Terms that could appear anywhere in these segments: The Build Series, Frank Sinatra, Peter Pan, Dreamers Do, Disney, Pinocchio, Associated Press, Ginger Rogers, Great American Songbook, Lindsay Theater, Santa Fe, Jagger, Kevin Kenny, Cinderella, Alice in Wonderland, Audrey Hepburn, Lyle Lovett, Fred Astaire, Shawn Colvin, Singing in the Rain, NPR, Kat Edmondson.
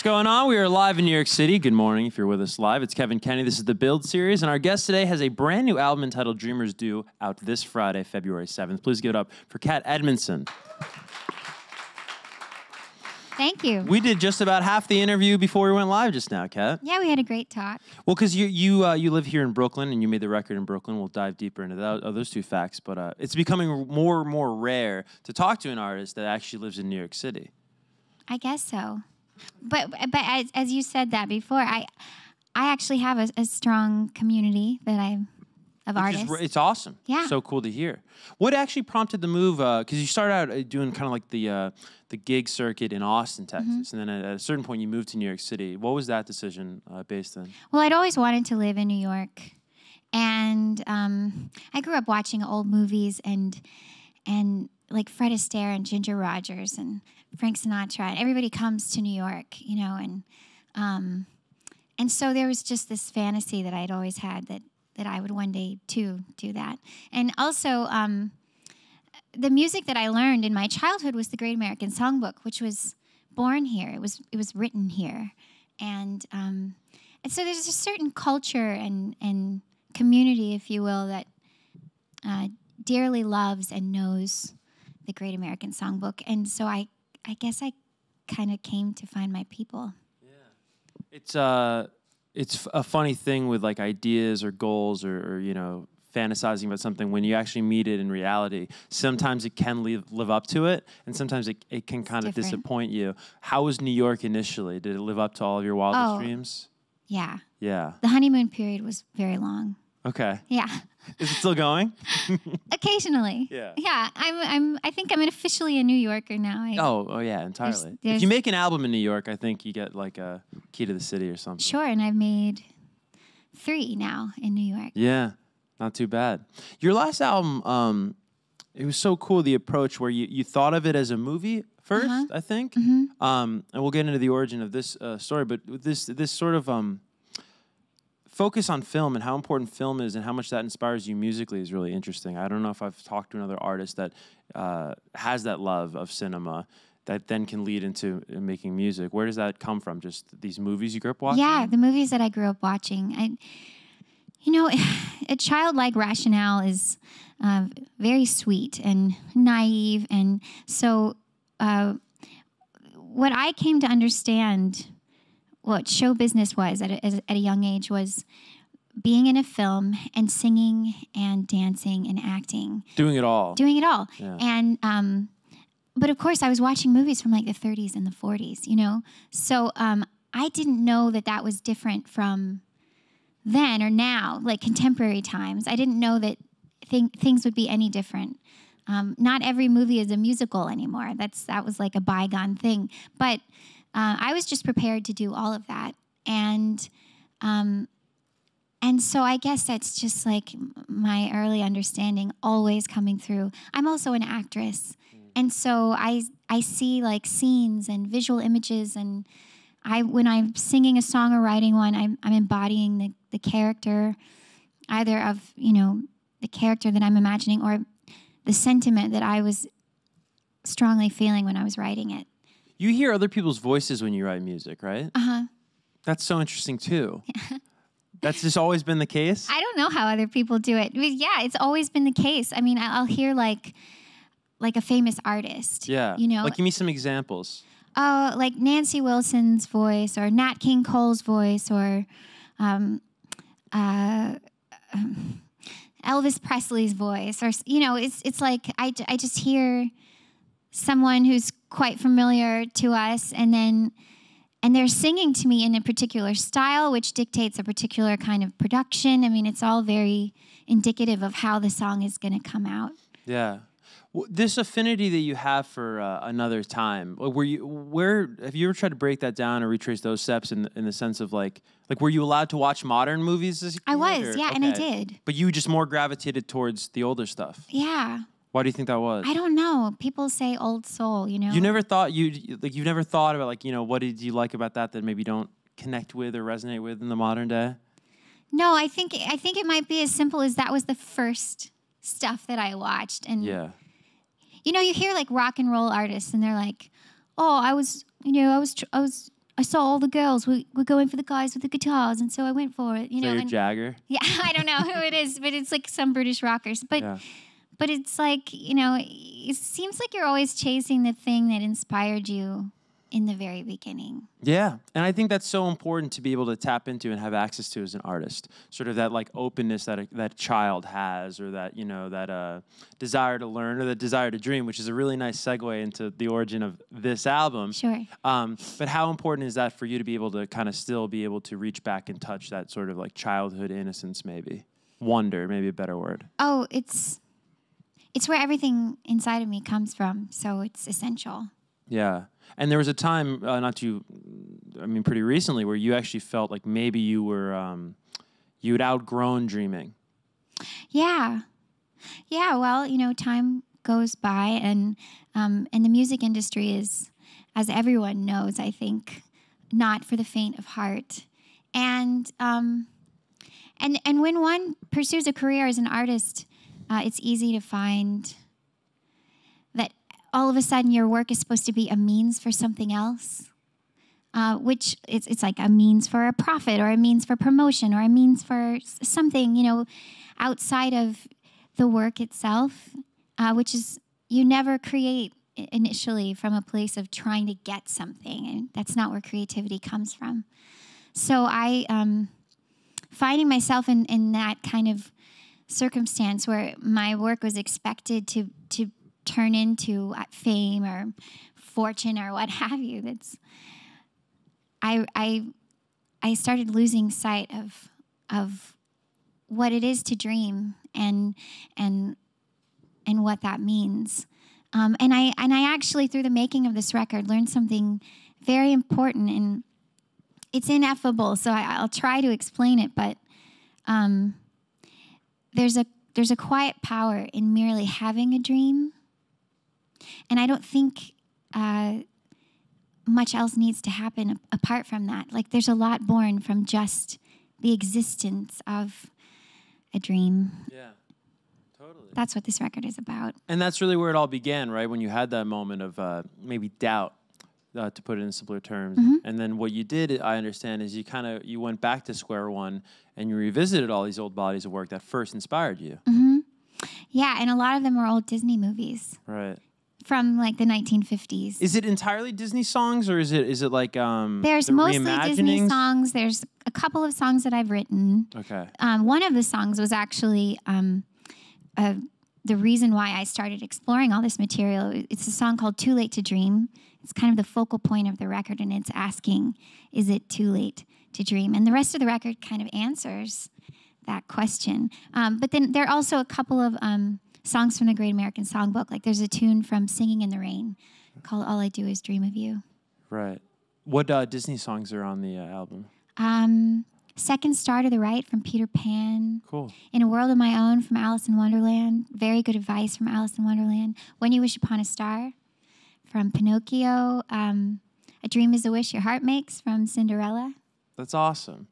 What's going on? We are live in New York City. Good morning if you're with us live. It's Kevin Kenny. This is The Build Series, and our guest today has a brand new album entitled Dreamers Do, out this Friday, February 7th. Please give it up for Kat Edmondson. Thank you. We did just about half the interview before we went live just now, Kat. Yeah, we had a great talk. Well, because you live here in Brooklyn, and you made the record in Brooklyn. We'll dive deeper into that, those two facts, but it's becoming more and more rare to talk to an artist that actually lives in New York City. I guess so. But as you said that before, I actually have a strong community that I of artists. It's awesome. Yeah. So cool to hear. What actually prompted the move? Because you started out doing kind of like the gig circuit in Austin, Texas, and then at a certain point you moved to New York City. What was that decision based on? Well, I'd always wanted to live in New York, and I grew up watching old movies and like Fred Astaire and Ginger Rogers and Frank Sinatra, and everybody comes to New York, you know, and so there was just this fantasy that I'd always had that I would one day too do that. And also, the music that I learned in my childhood was the Great American Songbook, which was born here. It was written here, and so there's a certain culture and community, if you will, that dearly loves and knows the Great American Songbook, and so I guess I kind of came to find my people. Yeah, it's a funny thing with like ideas or goals or you know, fantasizing about something when you actually meet it in reality. Sometimes it can live up to it, and sometimes it can kind of disappoint you. How was New York initially? Did it live up to all of your wildest dreams? Yeah. Yeah. The honeymoon period was very long. Okay. Yeah. Is it still going? Occasionally. Yeah. Yeah. I think I'm officially a New Yorker now. Oh yeah, entirely. There's if you make an album in New York, I think you get like a key to the city or something. Sure, and I've made 3 now in New York. Yeah. Not too bad. Your last album, it was so cool, the approach where you thought of it as a movie first, I think. And we'll get into the origin of this story, but this sort of focus on film and how important film is and how much that inspires you musically is really interesting. I don't know if I've talked to another artist that has that love of cinema that then can lead into making music. Where does that come from? Just these movies you grew up watching? Yeah, the movies that I grew up watching. You know, a childlike rationale is very sweet and naive. And so what I came to understand what show business was at a young age was being in a film and singing and dancing and acting. Doing it all. Doing it all. Yeah. And, but of course I was watching movies from like the 30s and the 40s, you know? So I didn't know that was different from then or now, like contemporary times. I didn't know that things would be any different. Not every movie is a musical anymore. That was like a bygone thing. But I was just prepared to do all of that, and so I guess that's just like my early understanding always coming through. I'm also an actress, and so I see like scenes and visual images, and when I'm singing a song or writing one, I'm embodying the character, either of, you know, the character that I'm imagining or the sentiment that I was strongly feeling when I was writing it. You hear other people's voices when you write music, right? Uh-huh. That's so interesting, too. Yeah. That's just always been the case? I don't know how other people do it. But yeah, it's always been the case. I mean, I'll hear, like a famous artist. Yeah. You know? Like, give me some examples. Oh, like Nancy Wilson's voice or Nat King Cole's voice or Elvis Presley's voice. Or, you know, it's like I just hear someone who's quite familiar to us, and they're singing to me in a particular style, which dictates a particular kind of production. I mean, it's all very indicative of how the song is going to come out. Yeah, this affinity that you have for another time. Have you ever tried to break that down or retrace those steps in the sense of like were you allowed to watch modern movies as a kid? I was, yeah, okay. And I did. But you just more gravitated towards the older stuff. Yeah. Why do you think that was? I don't know. People say old soul, you know. You've never thought about like, you know, what did you like about that maybe you don't connect with or resonate with in the modern day? No, I think it might be as simple as that was the first stuff that I watched, and yeah. You know, you hear like rock and roll artists and they're like, "Oh, I was, you know, I was I was I saw all the girls were going for the guys with the guitars, and so I went for it. You know, Jagger? Yeah, I don't know who it is, but it's like some British rockers. But yeah. But it's like, you know, it seems like you're always chasing the thing that inspired you in the very beginning. Yeah, and I think that's so important to be able to tap into and have access to as an artist. Sort of that like openness that that child has, or that, you know, that desire to learn, or that desire to dream, which is a really nice segue into the origin of this album. Sure. But how important is that for you to be able to kind of still be able to reach back and touch that sort of like childhood innocence, maybe? Wonder, maybe a better word. Oh, it's where everything inside of me comes from, so it's essential. Yeah. And there was a time, pretty recently, where you actually felt like maybe you were, you had outgrown dreaming. Yeah. Yeah, well, you know, time goes by, and the music industry is, as everyone knows, I think, not for the faint of heart. And when one pursues a career as an artist, it's easy to find that all of a sudden your work is supposed to be a means for something else, which it's like a means for a profit, or a means for promotion, or a means for something, you know, outside of the work itself, which is, you never create initially from a place of trying to get something, and that's not where creativity comes from. So I, finding myself in that kind of circumstance where my work was expected to turn into fame or fortune or what have you, that's I started losing sight of what it is to dream and what that means, and I actually, through the making of this record, learned something very important, and it's ineffable, so I'll try to explain it, but there's a quiet power in merely having a dream, and I don't think much else needs to happen apart from that. Like, there's a lot born from just the existence of a dream. Yeah, totally. That's what this record is about. And that's really where it all began, right? When you had that moment of maybe doubt, to put it in simpler terms. Mm-hmm. And then what you did, I understand, is you went back to square one and you revisited all these old bodies of work that first inspired you. Mm-hmm. Yeah, and a lot of them were old Disney movies. Right. From like the 1950s. Is it entirely Disney songs, or is it like there's mostly Disney songs. There's a couple of songs that I've written. Okay. One of the songs was actually the reason why I started exploring all this material. It's a song called "Too Late to Dream." It's kind of the focal point of the record, and it's asking, is it too late to dream? And the rest of the record kind of answers that question. But then there are also a couple of songs from the Great American Songbook. Like, there's a tune from Singing in the Rain called "All I Do Is Dream of You." Right. What Disney songs are on the album? Second Star to the Right from Peter Pan. Cool. In a World of My Own from Alice in Wonderland. Very Good Advice from Alice in Wonderland. When You Wish Upon a Star from Pinocchio, A Dream is a Wish Your Heart Makes from Cinderella. That's awesome.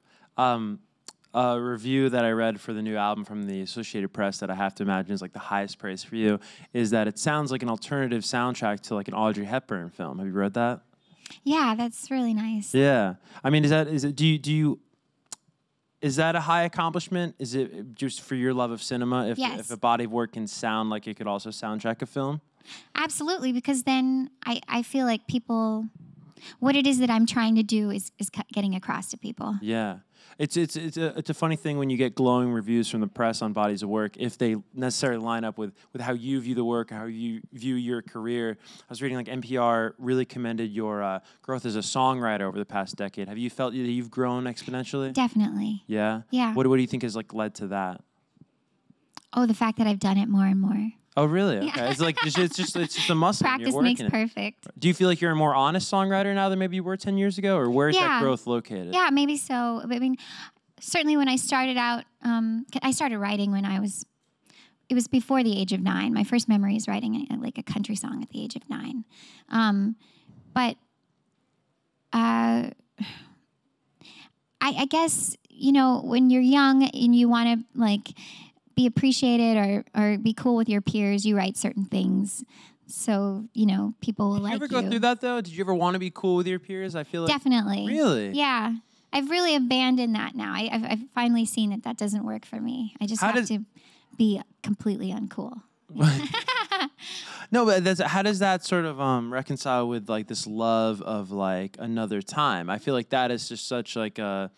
A review that I read for the new album from the Associated Press that I have to imagine is like the highest praise for you is that it sounds like an alternative soundtrack to like an Audrey Hepburn film. Have you read that? Yeah, that's really nice. Yeah. I mean, is that a high accomplishment? Is it just for your love of cinema? If a body of work can sound like it could also soundtrack a film? Absolutely, because then I feel like people, what it is that I'm trying to do is getting across to people. Yeah. It's a funny thing when you get glowing reviews from the press on bodies of work, if they necessarily line up with how you view the work, how you view your career. I was reading like NPR really commended your growth as a songwriter over the past decade. Have you felt that you've grown exponentially? Definitely. Yeah? Yeah. What do you think has like led to that? Oh, the fact that I've done it more and more. Oh, really? Okay. Yeah. It's like it's just a muscle. Practice makes perfect. Do you feel like you're a more honest songwriter now than maybe you were 10 years ago, or where is that growth located? Yeah, maybe so. I mean, certainly when I started out, I started writing when I was, it was before the age of 9. My first memory is writing like a country song at the age of 9. But I guess, you know, when you're young and you want to like be appreciated or be cool with your peers, you write certain things So, you know, people will like you. Did you ever go through that, though? Did you ever want to be cool with your peers? I feel like... Definitely. Really? Yeah. I've really abandoned that now. I've finally seen that that doesn't work for me. I just have to be completely uncool. No, but that's, how does that sort of reconcile with, like, this love of, like, another time? I feel like that is just such, like, a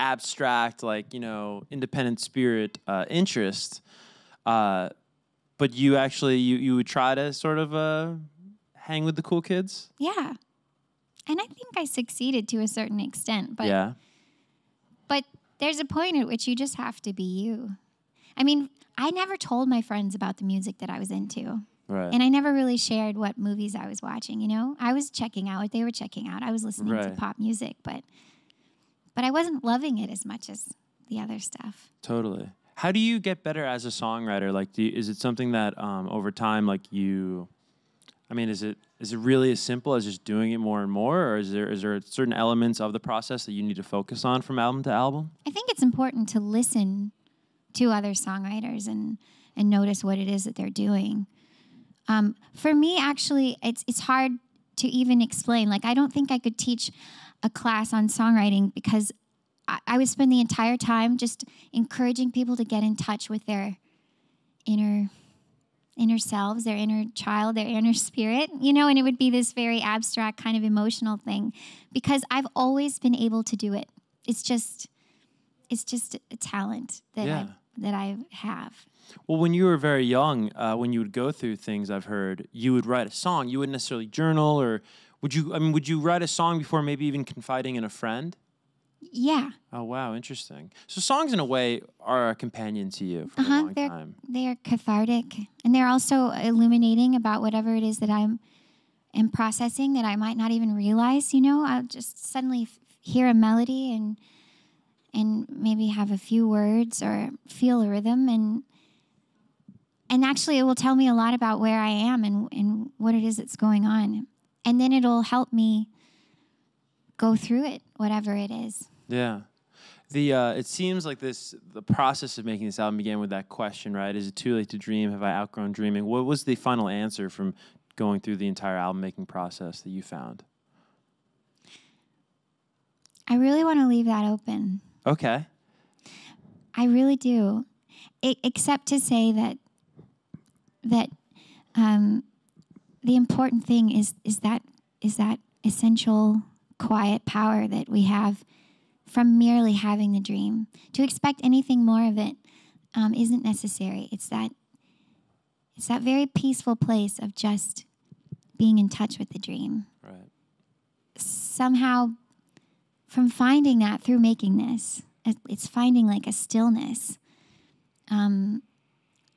abstract, like, you know, independent spirit interest. But you actually, you would try to sort of hang with the cool kids? Yeah. And I think I succeeded to a certain extent. But, yeah. But there's a point at which you just have to be you. I mean, I never told my friends about the music that I was into. Right. And I never really shared what movies I was watching, you know? I was checking out what they were checking out. I was listening to pop music, but I wasn't loving it as much as the other stuff. Totally. How do you get better as a songwriter? Like, is it something that over time, like you, I mean, is it really as simple as just doing it more and more, or is there certain elements of the process that you need to focus on from album to album? I think it's important to listen to other songwriters and notice what it is that they're doing. For me, actually, it's hard to even explain. Like, I don't think I could teach a class on songwriting because I would spend the entire time just encouraging people to get in touch with their inner selves, their inner child, their inner spirit, you know, and it would be this very abstract kind of emotional thing because I've always been able to do it. It's just a talent that I have. Well, when you were very young, when you would go through things, I've heard, you would write a song. You wouldn't necessarily journal, or would you write a song before maybe even confiding in a friend? Yeah. Oh, wow. Interesting. So songs, in a way, are a companion to you for a long time. They are cathartic, and they're also illuminating about whatever it is that I'm processing that I might not even realize, you know? I'll just suddenly hear a melody and maybe have a few words or feel a rhythm, and actually it will tell me a lot about where I am and what it is that's going on. And then it'll help me go through it, whatever it is. Yeah. It seems like the process of making this album began with that question, right? Is it too late to dream? Have I outgrown dreaming? What was the final answer from going through the entire album-making process that you found? I really want to leave that open. Okay. I really do. Except to say that the important thing is that essential quiet power that we have from merely having the dream. To expect anything more of it isn't necessary. It's that very peaceful place of just being in touch with the dream. Right. Somehow, from finding that through making this, it's finding like a stillness.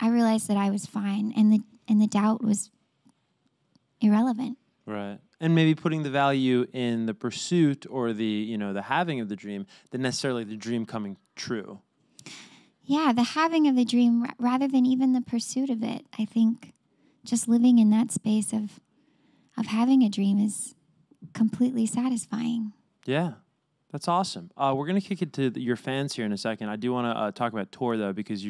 I realized that I was fine, and the doubt was irrelevant. Right. And maybe putting the value in the pursuit or the having of the dream than necessarily the dream coming true. Yeah, the having of the dream rather than even the pursuit of it. I think just living in that space of having a dream is completely satisfying. Yeah, that's awesome. We're going to kick it to your fans here in a second. I do want to talk about tour, though, because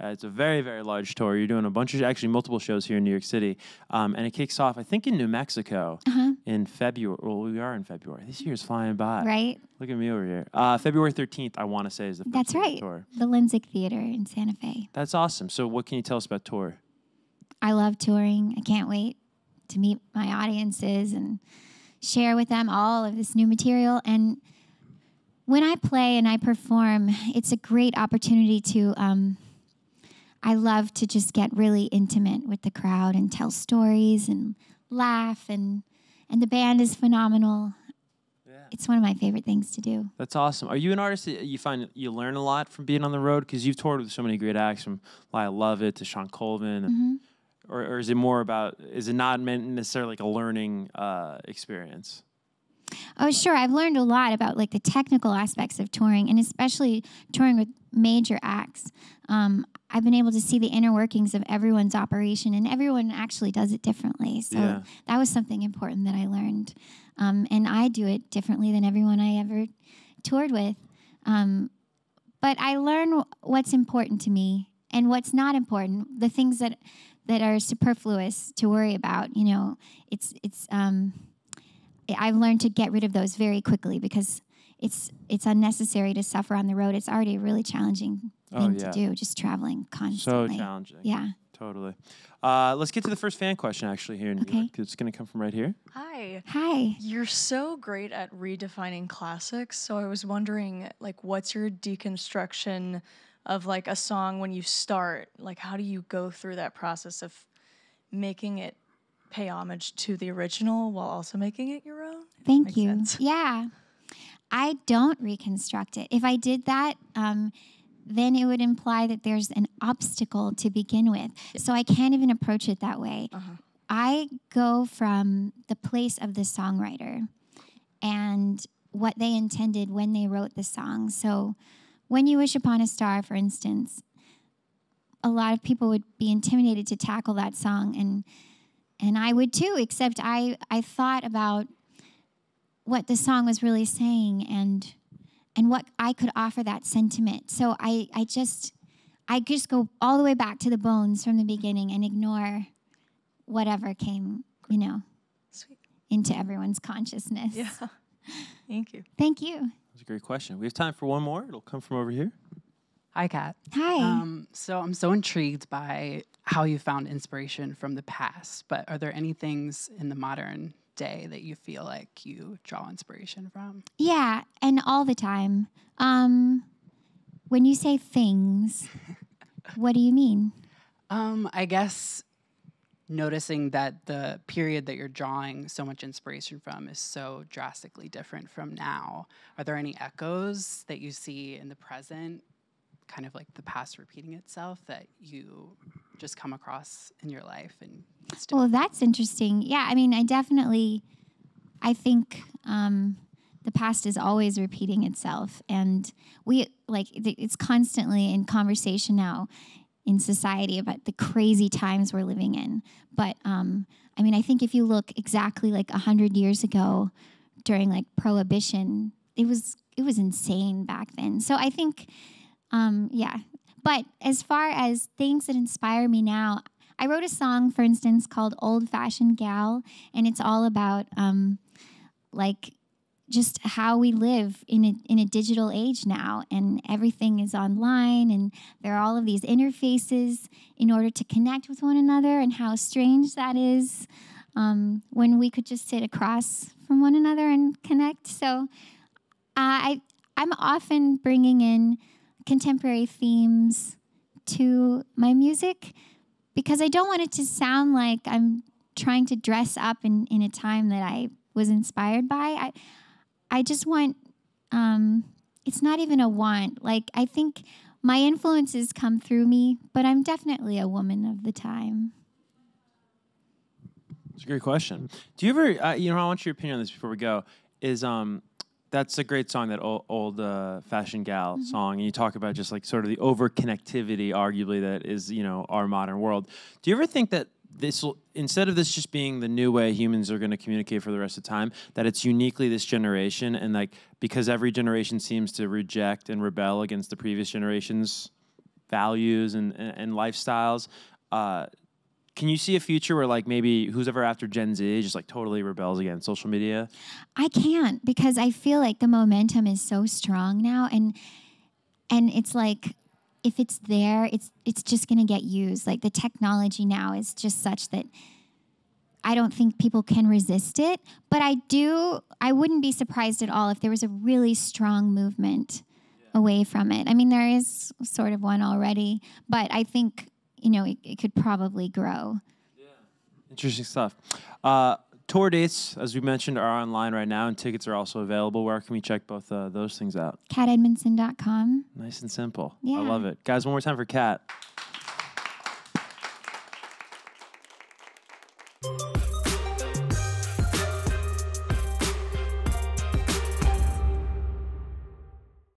it's a very, very large tour. You're doing a bunch of, actually multiple shows here in New York City. And it kicks off, I think, in New Mexico in February. Well, we are in February. This year's flying by. Right. Look at me over here. February 13th, I want to say, is the first tour. That's right. Tour. The Lindsay Theater in Santa Fe. That's awesome. So what can you tell us about tour? I love touring. I can't wait to meet my audiences and share with them all of this new material. And when I play and I perform, it's a great opportunity to, I love to just get really intimate with the crowd and tell stories and laugh, and the band is phenomenal. Yeah. It's one of my favorite things to do. That's awesome. Are you an artist that you find you learn a lot from being on the road? Because you've toured with so many great acts, from Lyle Lovett to Shawn Colvin. Mm-hmm. Or is it more about, is it not necessarily like a learning experience? Oh, sure. I've learned a lot about like the technical aspects of touring, and especially touring with major acts. I've been able to see the inner workings of everyone's operation, and everyone actually does it differently. So that was something important that I learned. And I do it differently than everyone I ever toured with. But I learn what's important to me and what's not important, the things that that are superfluous to worry about. You know, it's I've learned to get rid of those very quickly because it's unnecessary to suffer on the road. It's already a really challenging thing to do, just traveling constantly. So challenging. Yeah. Totally. Let's get to the first fan question, actually, here in New York. It's going to come from right here. Hi. Hi. You're so great at redefining classics, so I was wondering, like, what's your deconstruction of, like, a song when you start? Like, how do you go through that process of making it pay homage to the original while also making it your own? Thank you. Sense. Yeah. I don't reconstruct it. If I did that, then it would imply that there's an obstacle to begin with. So I can't even approach it that way. Uh-huh. I go from the place of the songwriter and what they intended when they wrote the song. So When You Wish Upon a Star, for instance, a lot of people would be intimidated to tackle that song, and I would too, except I thought about what the song was really saying and what I could offer that sentiment. So I just go all the way back to the bones from the beginning and ignore whatever came, you know, into everyone's consciousness. Yeah. Thank you. Thank you. That's a great question. We have time for one more. It'll come from over here. Hi, Kat. Hi. So I'm so intrigued by how you found inspiration from the past, but are there any things in the modern day that you feel like you draw inspiration from? Yeah, and all the time. When you say things, what do you mean? I guess noticing that the period that you're drawing so much inspiration from is so drastically different from now. Are there any echoes that you see in the present, kind of like the past repeating itself, that you just come across in your life? And well, that's interesting. Yeah, I mean, I think the past is always repeating itself. And it's constantly in conversation now in society about the crazy times we're living in. But, I mean, I think if you look exactly like 100 years ago during, like, Prohibition, it was insane back then. So I think, yeah. But as far as things that inspire me now, I wrote a song, for instance, called Old Fashioned Gal, and it's all about, like, just how we live in a digital age now, and everything is online, and there are all of these interfaces in order to connect with one another, and how strange that is when we could just sit across from one another and connect. So I'm often bringing in contemporary themes to my music, because I don't want it to sound like I'm trying to dress up in a time that I was inspired by. I just want, it's not even a want. Like, I think my influences come through me, but I'm definitely a woman of the time. That's a great question. Do you ever, I want your opinion on this before we go, is that's a great song, that old fashioned gal mm-hmm. song. And you talk about just, like, sort of the overconnectivity, arguably, that is, you know, our modern world. Do you ever think that instead of this just being the new way humans are going to communicate for the rest of time, that it's uniquely this generation, and, like, because every generation seems to reject and rebel against the previous generation's values and lifestyles, can you see a future where, like, maybe who's ever after Gen Z just, like, totally rebels against social media? I can't, because I feel like the momentum is so strong now, and it's like, if it's there, it's just going to get used. Like, the technology now is just such that I don't think people can resist it, but I wouldn't be surprised at all if there was a really strong movement away from it. I mean, there is sort of one already, but I think, you know, it could probably grow. Yeah. Interesting stuff. Tour dates, as we mentioned, are online right now, and tickets are also available. Where can we check both those things out? KatEdmondson.com. Nice and simple. Yeah. I love it. Guys, one more time for Kat.